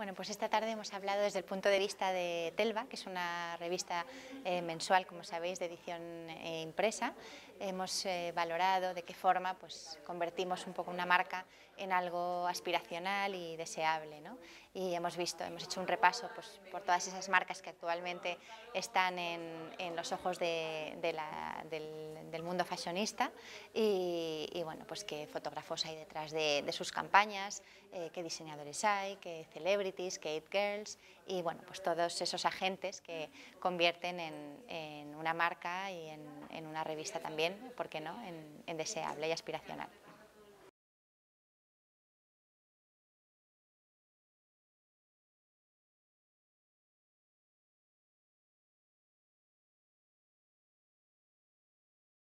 Bueno, pues esta tarde hemos hablado desde el punto de vista de Telva, que es una revista mensual, como sabéis, de edición impresa. Hemos valorado de qué forma pues, convertimos un poco una marca en algo aspiracional y deseable, ¿no? Y hemos hecho un repaso pues, por todas esas marcas que actualmente están en los ojos del mundo fashionista y bueno, pues qué fotógrafos hay detrás de sus campañas, qué diseñadores hay, qué celebrities, Skate Girls y bueno, pues todos esos agentes que convierten en una marca y en una revista también, ¿por qué no?, en deseable y aspiracional.